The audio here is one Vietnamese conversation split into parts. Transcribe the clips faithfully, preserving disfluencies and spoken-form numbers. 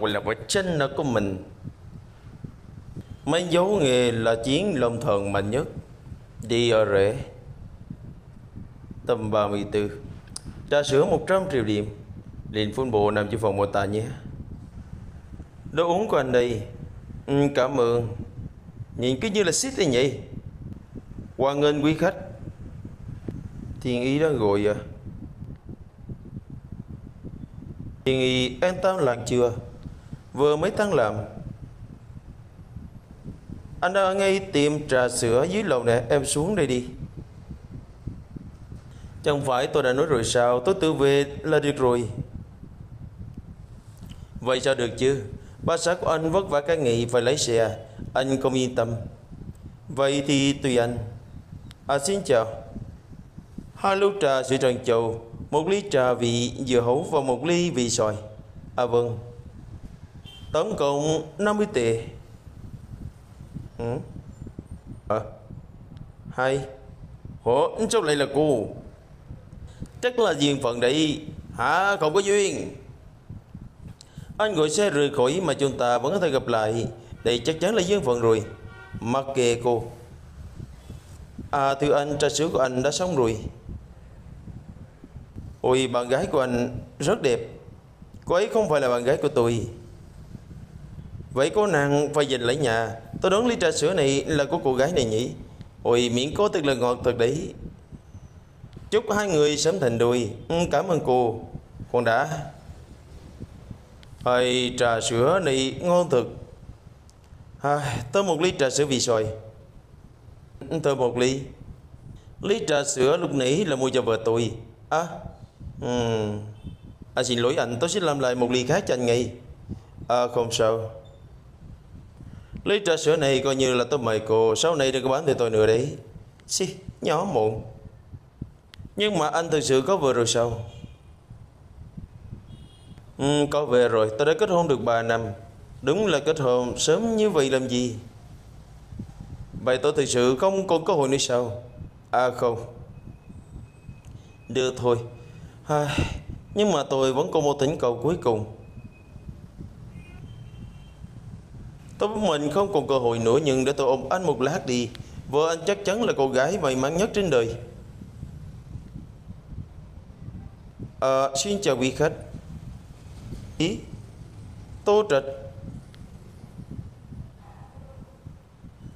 gọi là quả chanh của mình. Mấy dấu nghề là chiến lâm thần mạnh nhất đi ở rễ tâm ba mươi tư. Trà sữa một trăm triệu điểm liền phun bộ nằm trong phòng mô tả nhé. Đồ uống của anh đây. Ừ, cảm ơn. Nhìn cứ như là shit này nhỉ. Hoan nghênh quý khách. Thiên ý đã gọi à. Thiên ý an tâm làm chưa? Vừa mới tăng làm. Anh đã ở ngay tiệm trà sữa dưới lầu nè. Em xuống đây đi. Chẳng phải tôi đã nói rồi sao? Tôi tự về là được rồi. Vậy sao được chứ? Bà xã của anh vất vả cả ngày phải lái xe. Anh không yên tâm. Vậy thì tùy anh. À xin chào. Hai ly trà sữa trân châu, một ly trà vị dưa hấu và một ly vị xoài. À vâng. Tổng cộng năm mươi tệ. Ừ. À. Hay. Ủa sao lại là cô? Chắc là duyên phận đấy. Hả? Không có duyên. Anh gọi xe rời khỏi mà chúng ta vẫn có thể gặp lại. Đây chắc chắn là duyên phận rồi. Mặc kệ cô. À thưa anh, trà sữa của anh đã xong rồi. Ôi bạn gái của anh rất đẹp. Cô ấy không phải là bạn gái của tôi. Vậy cô nàng phải dịch lại nhà. Tôi đoán ly trà sữa này là của cô gái này nhỉ. Ôi miệng cô thật là ngọt thật đấy. Chúc hai người sớm thành đôi. Ừ, cảm ơn cô. Con đã. Ôi trà sữa này ngon thật. À, tôi một ly trà sữa vị xoài. Tôi một ly. Ly trà sữa lúc nãy là mua cho vợ tôi. À, um. à xin lỗi anh, tôi sẽ làm lại một ly khác cho anh ngay. À không sao. Ly trà sữa này coi như là tôi mời cô. Sau này đừng có bán thì tôi nữa đấy. Xì, nhỏ muộn. Nhưng mà anh thực sự có vợ rồi sao? Ừ, có về rồi, tôi đã kết hôn được ba năm. Đúng là kết hôn sớm như vậy làm gì. Vậy tôi thực sự không còn cơ hội nữa sao? À không. Được thôi. À, nhưng mà tôi vẫn còn một thỉnh cầu cuối cùng. Tôi với mình không còn cơ hội nữa. Nhưng để tôi ôm anh một lát đi. Vợ anh chắc chắn là cô gái may mắn nhất trên đời. À, xin chào quý khách. Ý Tô Trạch.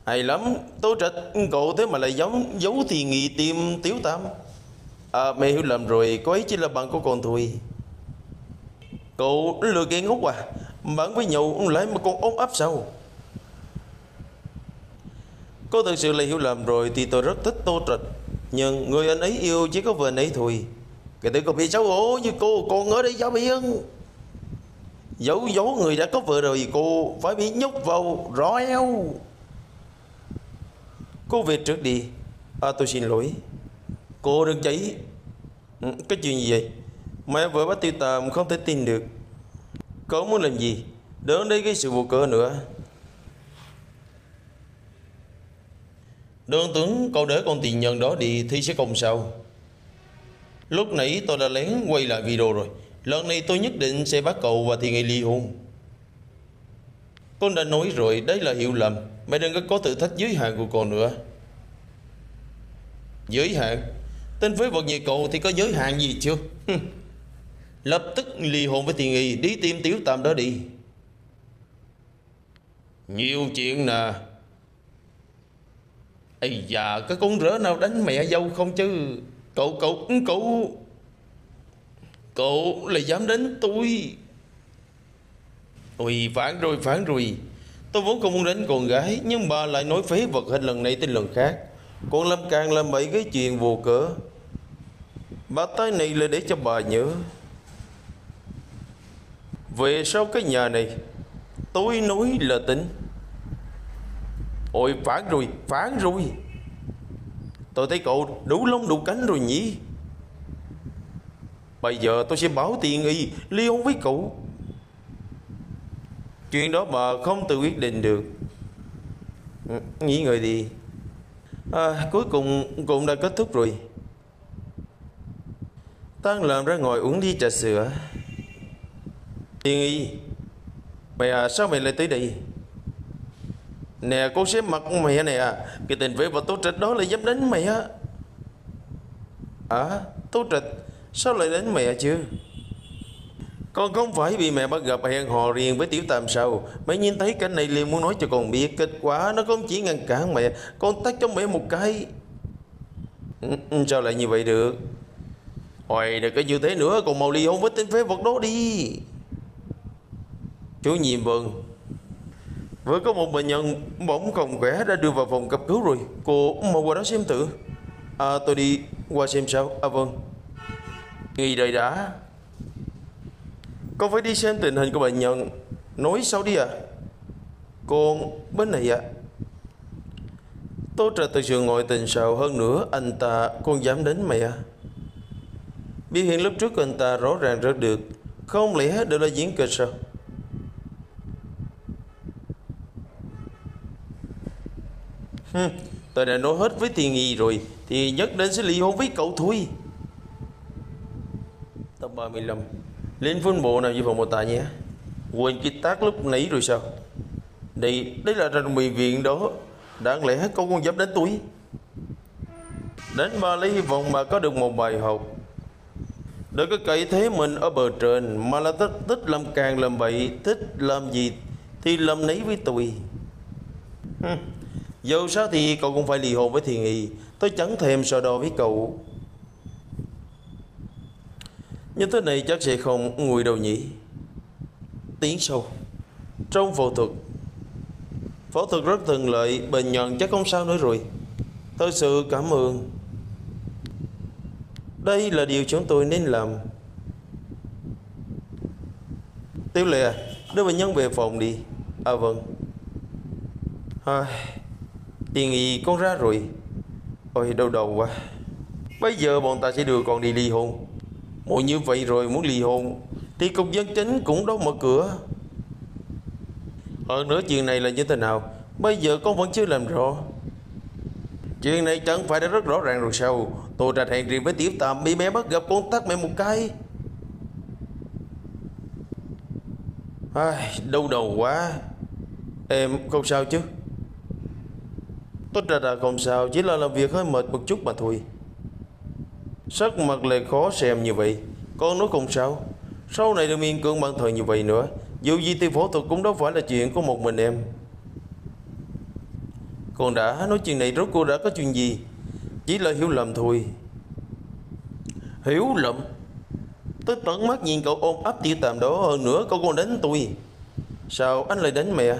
Hay lắm. Tô Trạch cậu thế mà lại giống giấu thì nghị tìm Tiếu Tam. À mày hiểu lầm rồi. Cô ấy chỉ là bạn của con thôi. Cậu lừa ghê ngốc à. Bạn với nhậu lại mà còn ôm ấp sao? Cô thật sự là hiểu lầm rồi. Thì tôi rất thích Tô Trạch. Nhưng người anh ấy yêu chỉ có vợ anh ấy thôi. Cái tự cậu bị xấu hổ như cô. Con ở đây giáo biến. Dẫu dấu người đã có vợ rồi cô phải bị nhốt vào rõ eo. Cô về trước đi. À tôi xin lỗi. Cô đừng chạy. Cái chuyện gì vậy? Mẹ vợ bắt Tiêu Tàm không thể tin được. Cậu muốn làm gì? Đỡ đây cái sự vô cớ nữa. Đơn tưởng cậu đỡ con tiền nhân đó đi thì sẽ không sao. Lúc nãy tôi đã lén quay lại video rồi. Lần này tôi nhất định sẽ bắt cậu và Thiên Nghi ly hôn. Con đã nói rồi, đấy là hiểu lầm. Mày đừng có có thử thách giới hạn của con nữa. Giới hạn? Tên phế vật như cậu thì có giới hạn gì chưa? Lập tức ly hôn với Thiên Nghi, đi tìm Tiểu Tam đó đi. Nhiều chuyện nè. Ây da, cái con rỡ nào đánh mẹ dâu không chứ. Cậu, cậu, cậu... Cậu lại dám đánh tôi. Ôi phản rồi phản rồi. Tôi vốn không muốn đánh con gái. Nhưng bà lại nói phế vật hết lần này tới lần khác. Con làm càng làm bậy cái chuyện vô cớ. Bà tay này là để cho bà nhớ. Về sau cái nhà này tôi nói là tính. Ôi phản rồi phản rồi. Tôi thấy cậu đủ lông đủ cánh rồi nhỉ. Bây giờ tôi sẽ báo Tiền Y ly hôn với cậu. Chuyện đó mà không tự quyết định được. Nghĩ người đi. À, cuối cùng cũng đã kết thúc rồi. Tan làm ra ngồi uống ly trà sữa. Tiền Y mày sao mày lại tới đây nè, con xếp mặt con mẹ nè, cái tình vệ và Tố Trạch đó lại dám đánh mày á. À, Tố Trạch sao lại đánh mẹ chứ? Con không phải vì mẹ bắt gặp hẹn hò riêng với Tiểu Tam sao? Mẹ nhìn thấy cái này liền muốn nói cho con biết, kết quả nó không chỉ ngăn cản mẹ, con tát cho mẹ một cái. Sao lại như vậy được? Hồi đừng có như thế nữa, còn mau ly hôn với tên phế vật đó đi. Chủ nhiệm Vân, vừa có một bệnh nhân bỗng không khỏe đã đưa vào phòng cấp cứu rồi, cô mau qua đó xem thử. À, tôi đi qua xem sao? À vâng. Nghi đời đã, con phải đi xem tình hình của bệnh nhân. Nói sao đi ạ? À? Con bên này ạ. À? Tô Trạch từ trường ngồi tình sầu hơn nữa, anh ta con dám đến mẹ. Biểu hiện lúc trước anh ta rõ ràng rất được, không lẽ đều là diễn kịch sao? Hừm, tôi đã nói hết với Thiên Nghi rồi, thì nhất định sẽ ly hôn với cậu thôi. Tập ba mươi lăm. Lên phân bộ nào như phòng mô tả nhé. Quên cái tác lúc nãy rồi sao? Đây, đấy là rành bệnh viện đó. Đáng lẽ cậu con dám đánh tôi? Đánh ba lấy hy vọng mà có được một bài học. Đừng có cậy thế mình ở bờ trên, mà là thích, thích làm càng làm bậy, thích làm gì thì làm nấy với tôi. Hừm. Dù sao thì cậu cũng phải ly hôn với Thiên Nghi, tôi chẳng thèm so đo với cậu. Như thế này chắc sẽ không nguôi đâu nhỉ. Tiếng sâu trong phẫu thuật. Phẫu thuật rất thuận lợi, bệnh nhân chắc không sao nữa rồi. Thật sự cảm ơn. Đây là điều chúng tôi nên làm. Tiểu Lệ, đưa bệnh nhân về phòng đi. À vâng. À, Thiên Nghi con ra rồi. Ôi đau đầu quá. Bây giờ bọn ta sẽ đưa con đi ly hôn. Mỗi như vậy rồi muốn ly hôn thì cục dân chính cũng đâu mở cửa. Hơn nữa chuyện này là như thế nào bây giờ con vẫn chưa làm rõ. Chuyện này chẳng phải đã rất rõ ràng rồi sao? Tôi đặt hẹn riêng với Tiểu Tam, bị mẹ bắt gặp con tát mẹ một cái. Ai, đau đầu quá. Em không sao chứ? Tôi ra là không sao, chỉ là làm việc hơi mệt một chút mà thôi. Sắc mặt lại khó xem như vậy, con nói không sao. Sau này đừng miên cưỡng bản thân như vậy nữa. Dù gì thì phẫu thuật cũng đâu phải là chuyện của một mình em. Con đã nói chuyện này rốt cuộc đã có chuyện gì? Chỉ là hiểu lầm thôi. Hiểu lầm? Tôi tận mắt nhìn cậu ôm ấp Tiểu Tam đó, hơn nữa cậu còn đánh tôi. Sao anh lại đánh mẹ?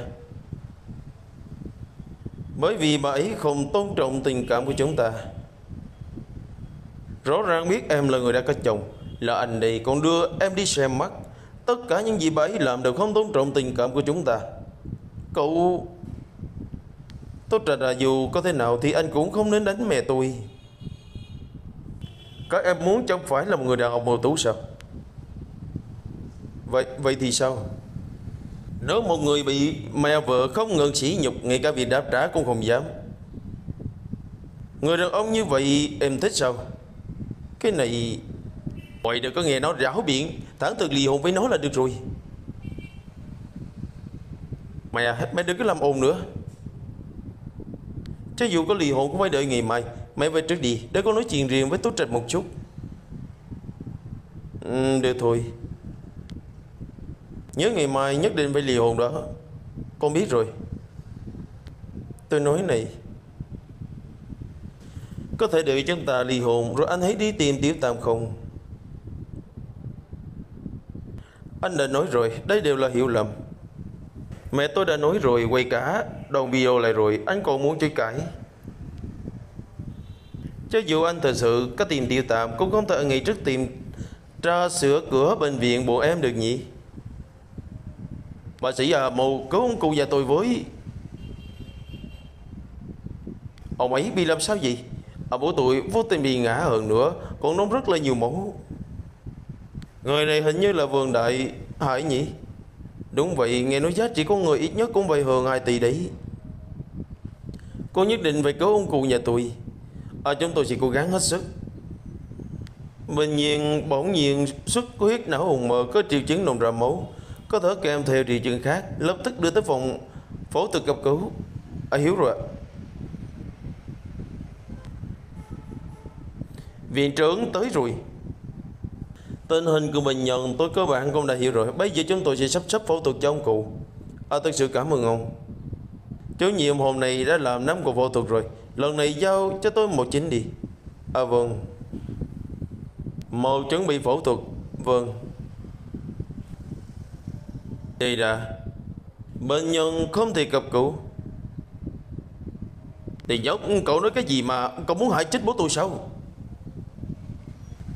Bởi vì bà ấy không tôn trọng tình cảm của chúng ta. Rõ ràng biết em là người đã có chồng, là anh này còn đưa em đi xem mắt. Tất cả những gì bà ấy làm đều không tôn trọng tình cảm của chúng ta. Cậu... Tốt ra là dù có thế nào thì anh cũng không nên đánh mẹ tôi. Các em muốn chẳng phải là một người đàn ông ưu tú sao? Vậy vậy thì sao? Nếu một người bị mẹ vợ không ngừng sỉ nhục, ngay cả việc đáp trả cũng không dám. Người đàn ông như vậy em thích sao? Cái này... Mọi đừng có nghe nó ráo biện, thẳng thừng ly hôn với nó là được rồi. Mẹ, mẹ đừng có làm ồn nữa. Cho dù có ly hôn cũng phải đợi ngày mai. Mẹ về trước đi, để con nói chuyện riêng với Tố Trạch một chút. Ừ, được thôi. Nhớ ngày mai nhất định phải ly hôn đó. Con biết rồi. Tôi nói này, có thể đợi chúng ta ly hôn rồi anh hãy đi tìm Tiểu Tam không? Anh đã nói rồi, đây đều là hiểu lầm. Mẹ tôi đã nói rồi, quay cả đoạn video lại rồi, anh còn muốn chối cãi. Cho dù anh thật sự có tìm Tiểu Tam cũng không thể nghĩ trước tìm tra sửa cửa bệnh viện bộ em được nhỉ? Bác sĩ à, mù cứu ông cụ già tôi với. Ông ấy bị làm sao gì? À, bố tôi vô tình bị ngã hơn nữa, còn nóng rất là nhiều máu. Người này hình như là Vương Đại Hải nhỉ? Đúng vậy, nghe nói giá trị của người ít nhất cũng phải hơn hai tỷ đấy. Cô nhất định phải cứu ông cụ nhà tôi. À, chúng tôi sẽ cố gắng hết sức. Bình nhiên bỗng nhiên xuất huyết não hùng mờ, có triệu chứng nôn ra máu. có thể kèm theo triệu chứng khác, lập tức đưa tới phòng phẫu thuật cấp cứu. À, hiểu rồi. Viện trưởng tới rồi. Tình hình của bệnh nhân tôi cơ bản cũng đã hiểu rồi. Bây giờ chúng tôi sẽ sắp xếp phẫu thuật cho ông cụ. À, thật sự cảm ơn ông. Chủ nhiệm hôm nay đã làm nắm cuộc phẫu thuật rồi. Lần này giao cho tôi một chính đi. À vâng. Mau chuẩn bị phẫu thuật. Vâng. Đây đã. Bệnh nhân không thể cấp cứu. Thì nhóc, cậu nói cái gì mà cậu muốn hại chết bố tôi sao?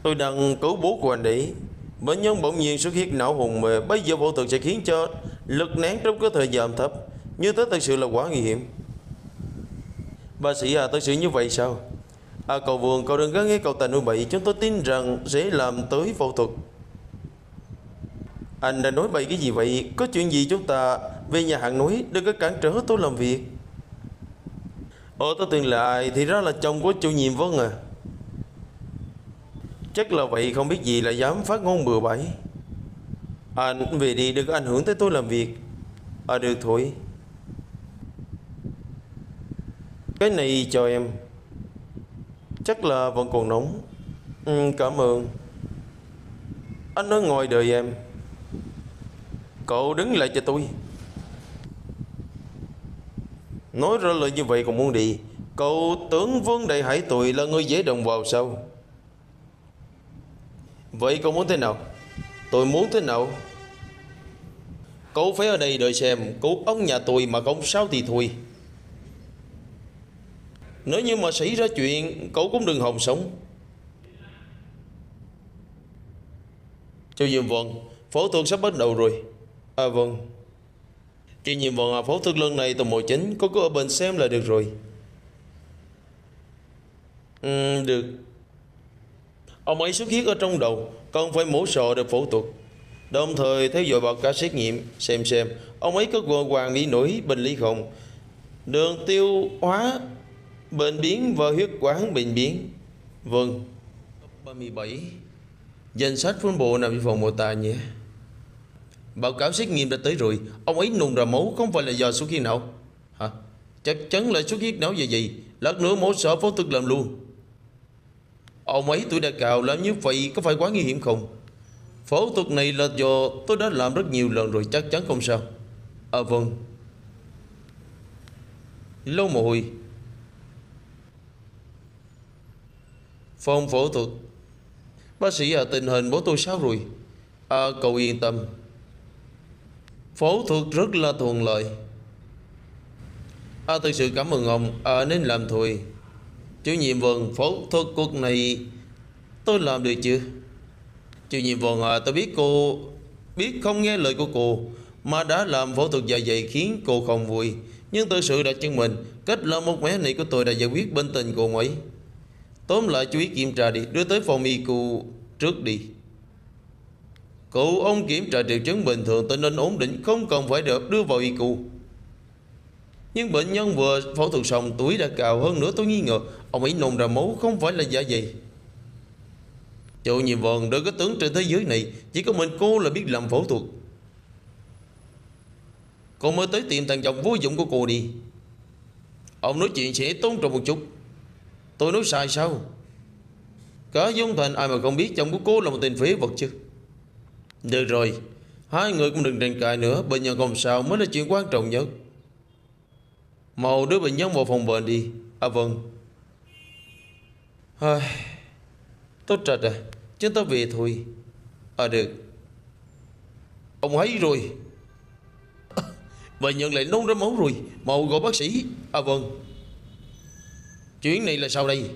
Tôi đang cứu bố của anh đấy. Bệnh nhân bỗng nhiên xuất hiện não hồn mê. Bây giờ phẫu thuật sẽ khiến cho lực nén trong cơ thể giảm thấp. Như thế thật sự là quá nguy hiểm. Bác sĩ à, thật sự như vậy sao? À cậu Vương, cậu đừng gắng nghe cậu ta nuôi bậy. Chúng tôi tin rằng sẽ làm tới phẫu thuật. Anh đã nói bậy cái gì vậy? Có chuyện gì chúng ta về nhà hàng núi, đừng có cản trở tôi làm việc. Ồ, tôi tưởng là ai, thì ra là chồng của chủ nhiệm Vân à. Chắc là vậy, không biết gì là dám phát ngôn bừa bãi. Anh về đi, đừng có ảnh hưởng tới tôi làm việc. À được thôi. Cái này cho em. Chắc là vẫn còn nóng. Ừ, cảm ơn. Anh nói ngồi đợi em. Cậu đứng lại cho tôi. Nói ra lời như vậy còn muốn đi. Cậu tưởng Vương Đại Hải tôi là người dễ đồng vào sao? Vậy cậu muốn thế nào? Tôi muốn thế nào? Cậu phải ở đây đợi xem. Cậu ông nhà tôi mà không sao thì thôi. Nếu như mà xảy ra chuyện, cậu cũng đừng hòng sống. Chủ nhiệm Vân, phẫu thuật sắp bắt đầu rồi. À vâng. Chủ nhiệm Vân, phẫu thuật lần này tầng một chín, cậu cứ ở bên xem là được rồi. Ừ, được. Ông ấy xuất huyết ở trong đầu, còn phải mổ sọ để phẫu thuật. Đồng thời theo dõi báo cáo xét nghiệm, xem xem ông ấy có gồm hoàng nghĩ nổi bệnh lý không, đường tiêu hóa bệnh biến và huyết quản bệnh biến. Vâng. ba mươi bảy. Danh sách phân bộ nằm trong phòng mô tả nhé. Báo cáo xét nghiệm đã tới rồi. Ông ấy nôn ra máu không phải là do xuất huyết não. Hả? Chắc chắn là xuất huyết não gì gì. Lát nữa mổ sọ phẫu thuật làm luôn. Ông ấy tuổi đã cao, làm như vậy có phải quá nguy hiểm không? Phẫu thuật này là do tôi đã làm rất nhiều lần rồi, chắc chắn không sao. À vâng. Lâu mồ hôi. Phòng phẫu thuật. Bác sĩ à, tình hình bố tôi sao rồi? À cậu yên tâm. Phẫu thuật rất là thuận lợi. À thực sự cảm ơn ông. À nên làm thôi. Chủ nhiệm Vân, phẫu thuật cuộc này tôi làm được chưa? Chủ nhiệm Vân à, tôi biết cô biết không nghe lời của cô mà đã làm phẫu thuật dạ dày khiến cô không vui. Nhưng tôi sự đã chứng minh cách làm một mẻ này của tôi đã giải quyết bên tình cô ấy. Tóm lại chú ý kiểm tra đi, đưa tới phòng y cụ trước đi. Cậu ông kiểm tra triệu chứng bình thường, tình hình ổn định, không cần phải được đưa vào y cụ. Nhưng bệnh nhân vừa phẫu thuật xong, tuổi đã cao hơn nữa, tôi nghi ngờ ông ấy nôn ra máu không phải là dạ dày. Chủ nhiệm Vân, đừng có tưởng trên thế giới này chỉ có mình cô là biết làm phẫu thuật. Cô mới tới tìm thằng chồng vô dụng của cô đi. Ông nói chuyện sẽ tôn trọng một chút. Tôi nói sai sao? Cả Dung Thành ai mà không biết chồng của cô là một tên phế vật chứ. Được rồi, hai người cũng đừng tranh cãi nữa. Bệnh nhân không sao mới là chuyện quan trọng nhất. Mau đưa bệnh nhân vào phòng bệnh đi. À vâng. À, tốt trật à, chúng ta về thôi. À được. Ông ấy rồi. À, bệnh nhân lại nôn ra máu rồi. Mau gọi bác sĩ. À vâng. Chuyện này là sao đây?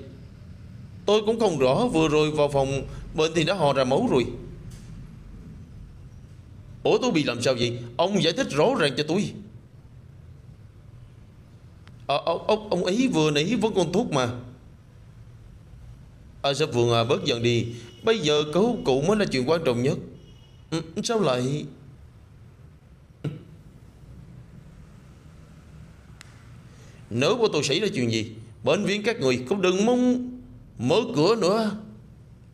Tôi cũng không rõ, vừa rồi vào phòng bệnh thì đã hò ra máu rồi. Ủa tôi bị làm sao vậy? Ông giải thích rõ ràng cho tôi. À, ông, ông ấy vừa nãy vẫn còn thuốc mà. À sếp Vương à, bớt giận đi. Bây giờ cứu cụ mới là chuyện quan trọng nhất. Ừ, sao lại... Nếu của tôi xảy ra chuyện gì, bệnh viện các người cũng đừng mong mở cửa nữa.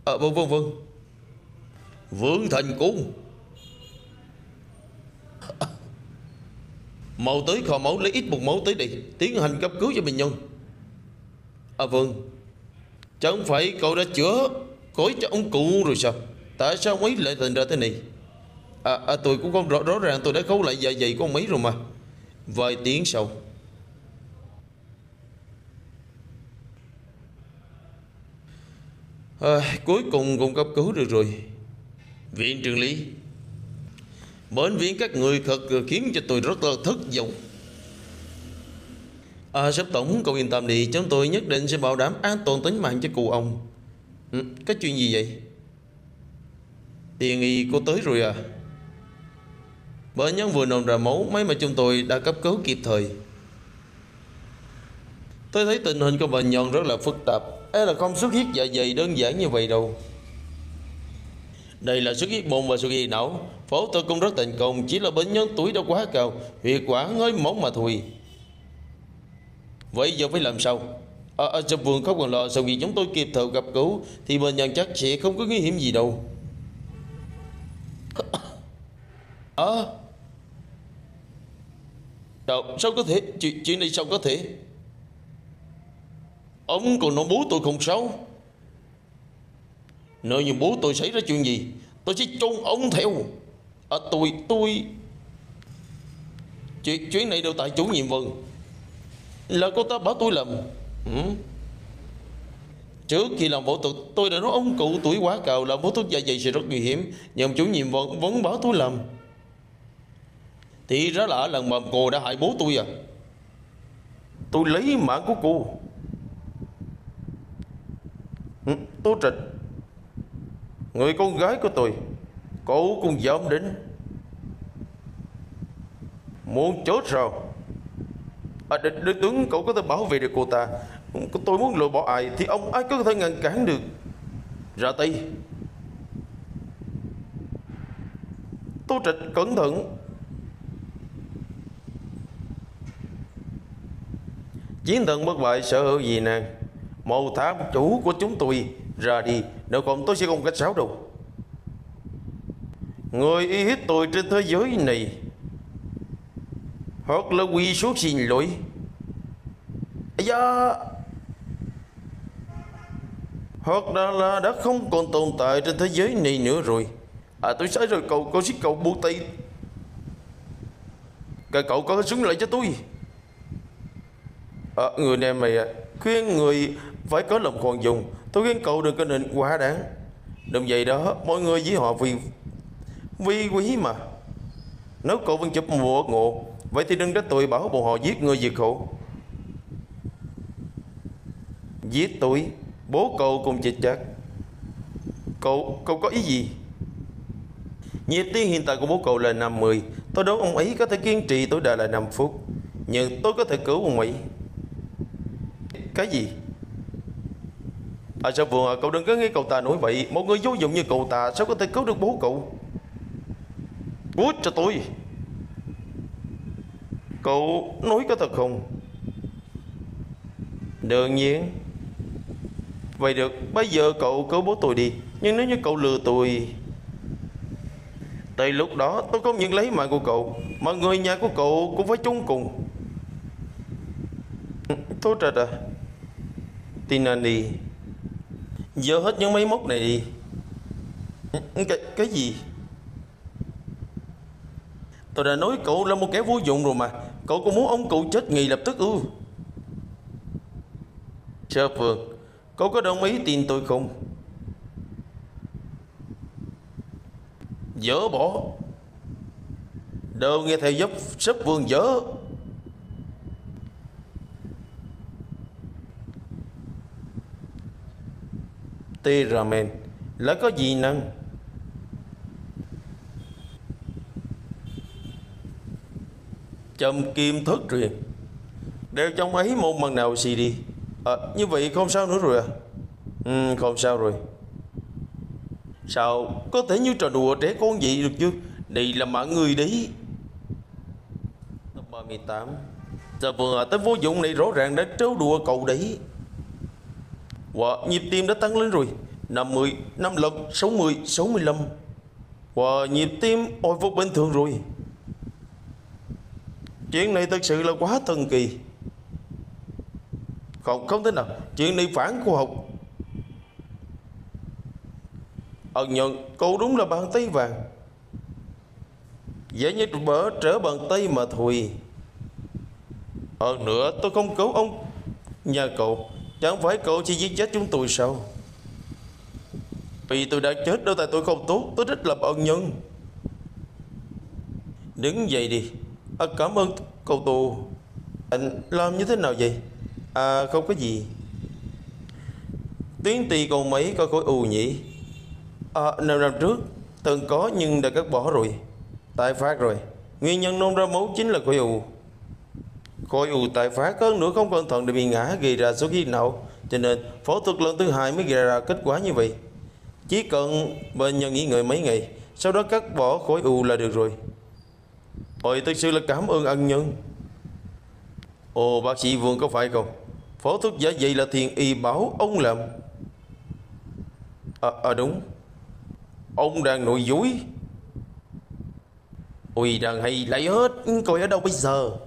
À vâng vâng vâng. Vương Thành Cung. Mẫu tới kho mẫu lấy ít một mẫu tới đi tiến hành cấp cứu cho bệnh nhân. À vâng, chứ không phải cậu đã chữa cối cho ông cụ rồi sao? Tại sao mấy lại thành ra thế này? À, à tôi cũng không rõ, rõ ràng tôi đã khấu lại dạ dày của ông ấy rồi mà. Vài tiếng sau, à, cuối cùng cũng cấp cứu được rồi. Viện trưởng Lý, bệnh viện các người thật khiến cho tôi rất là thất vọng. À, sếp tổng, cậu yên tâm đi, chúng tôi nhất định sẽ bảo đảm an toàn tính mạng cho cụ ông. Ừ, cái chuyện gì vậy? Tiền y cô tới rồi à? Bệnh nhân vừa nôn ra máu, mấy mà chúng tôi đã cấp cứu kịp thời. Tôi thấy tình hình của bệnh nhân rất là phức tạp. Ấy là không xuất huyết dạ dày đơn giản như vậy đâu. Đây là xuất huyết bụng và xuất huyết não. Phẫu thuật cũng rất thành công, chỉ là bệnh nhân tuổi đã quá cao, huyệt quản ngói mỏng mà thôi. Vậy giờ phải làm sao? Ở à, à, vườn không còn lo, sau khi chúng tôi kịp thời gặp cứu thì bệnh nhân chắc sẽ không có nguy hiểm gì đâu. À, đâu, sao có thể? Chuyện, chuyện này sao có thể? Ông còn nói bố tôi không sao? Nếu như bố tôi xảy ra chuyện gì, tôi sẽ chôn ông theo. À, tôi, tôi... Chuyện, chuyện này đều tại chủ nhiệm vườn. Là cô ta bảo tôi làm. Ừ. Trước khi làm phẫu thuật, tôi đã nói ông cụ tuổi quá cao làm phẫu thuật dạ dày sẽ rất nguy hiểm, nhưng chủ nhiệm vẫn, vẫn bảo tôi làm. Thì đó là lần mà cô đã hại bố tôi à? Tôi lấy mạng của cô. Ừ, Tô Trịch, người con gái của tôi, cậu cũng dám đến. Muốn chết sao? À, đứa tướng, cậu có thể bảo vệ được cô ta. Tôi muốn lừa bỏ ai thì ông ai có thể ngăn cản được. Ra tay. Tô Trịch, cẩn thận. Chiến thần bất bại sở hữu gì nè? Màu thám chủ của chúng tôi. Ra đi, nếu không tôi sẽ không cách sáo đâu. Người y hiếp tôi trên thế giới này hoặc là quỳ xuống xin lỗi. Ây da, hoặc là, là đã không còn tồn tại trên thế giới này nữa rồi. À, tôi sai rồi, cậu, cậu xích cậu buông tay. Cả cậu có súng lại cho tôi. À, người này mày khuyên người phải có lòng khoan dung. Tôi khuyên cậu đừng có nên quá đáng. Đừng vậy đó, mọi người với họ vì vì quý mà. Nếu cậu vẫn chụp mùa ngộ, vậy thì đừng trách tôi bảo bọn họ giết người diệt khẩu. Giết tôi, bố cậu cùng chết chắc. Cậu, cậu có ý gì? Nhiệt tiên hiện tại của bố cậu là năm mươi. Tôi đoán ông ấy có thể kiên trì tối đa là năm phút. Nhưng tôi có thể cứu ông ấy. Cái gì? À sao vừa, cậu đừng có nghe cậu ta nói vậy. Một người vô dụng như cậu ta sao có thể cứu được bố cậu? Cút cho tôi. Cậu nói có thật không? Đương nhiên. Vậy được, bây giờ cậu cứu bố tôi đi. Nhưng nếu như cậu lừa tôi, tại lúc đó tôi không những lấy mạng của cậu mà người nhà của cậu cũng phải chung cùng. Tốt rồi à. Tin anh đi. Giờ hết những máy móc này đi. Cái, cái gì? Tôi đã nói cậu là một kẻ vô dụng rồi mà. Cậu có muốn ông cụ chết ngay lập tức ư? Sơ Phượng, cậu có đồng ý tin tôi không? Dỡ bỏ. Đều nghe theo giúp Sếp Vương dỡ. Teramen là có gì năng? Châm kim thất truyền. Đeo trong ấy một màn nào xì đi. À, như vậy không sao nữa rồi à? Ừ, không sao rồi. Sao có thể như trò đùa trẻ con vậy được chứ? Đây là mạng người đấy. Ba mươi tám. Giờ vừa tới vô dụng này rõ ràng đã trêu đùa cậu đấy. Wow, nhịp tim đã tăng lên rồi. Năm mươi, năm mươi lăm, sáu mươi, sáu mươi lăm. Wow, nhịp tim hồi phục bình thường rồi. Chuyện này thật sự là quá thần kỳ. Còn không thế nào, chuyện này phản khoa học. Ân Nhân, cô đúng là bàn tay vàng. Dễ như bỡ trở bàn tay mà thôi. Hơn nữa tôi không cứu ông nhà cậu, chẳng phải cậu chỉ giết chết chúng tôi sao? Vì tôi đã chết đâu tại tôi không tốt, tôi rất là ân nhân. Đứng dậy đi. À, cảm ơn cậu tù. Anh làm như thế nào vậy? À không có gì. Tiếng tì còn mấy coi khối u nhỉ? À, năm năm trước từng có nhưng đã cắt bỏ rồi. Tái phát rồi. Nguyên nhân nôn ra máu chính là khối u. Khối u tái phát hơn nữa không cẩn thận để bị ngã gây ra số khí não. Cho nên phẫu thuật lần thứ hai mới gây ra kết quả như vậy. Chỉ cần bệnh nhân nghỉ ngơi mấy ngày, sau đó cắt bỏ khối u là được rồi. Ôi thật sự là cảm ơn ân nhân. Ồ bác sĩ Vương có phải không? Phẫu thuật giả vậy là thiền y bảo ông làm. À, à đúng. Ông đang nội dối. Ôi đang hay lấy hết. Coi ở đâu bây giờ?